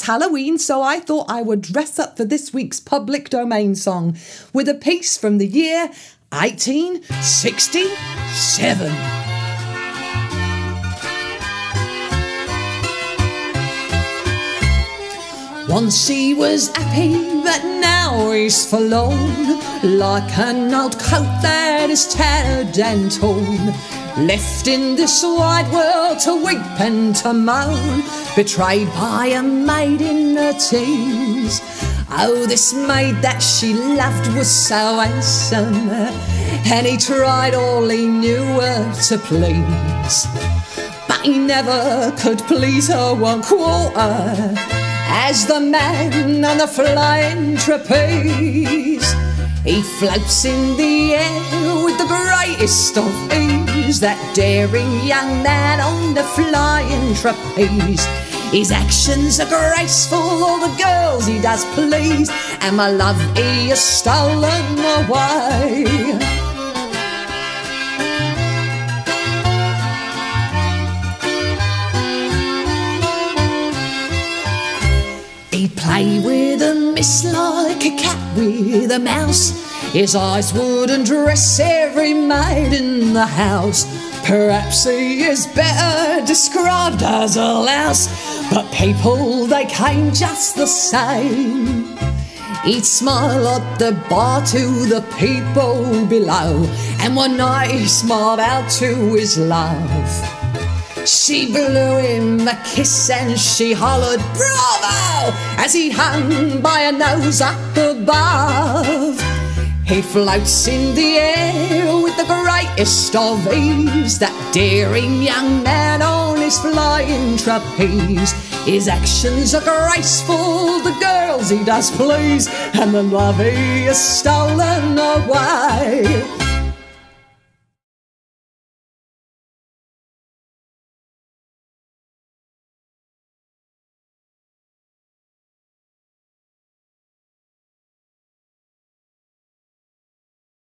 It's Halloween, so I thought I would dress up for this week's public domain song with a piece from the year 1867. Once he was happy, but now he's forlorn, like an old coat that is tattered and torn, left in this wide world to weep and to moan, betrayed by a maid in her teens. Oh, this maid that she loved was so handsome, and he tried all he knew her to please, but he never could please her one quarter, as the man on the flying trapeze, he floats in the air with the greatest of ease. That daring young man on the flying trapeze, his actions are graceful, all the girls he does please, and my love he has stolen away. He'd play with a miss like a cat with a mouse, his eyes would undress every maid in the house. Perhaps he is better described as a louse, but people they came just the same. He'd smile at the bar to the people below, and one night he smiled out to his love. She blew him a kiss and she hollered bravo, as he hung by a nose up above. He floats in the air with the greatest of ease, that daring young man on his flying trapeze. His actions are graceful, the girls he does please, and the love he has stolen away.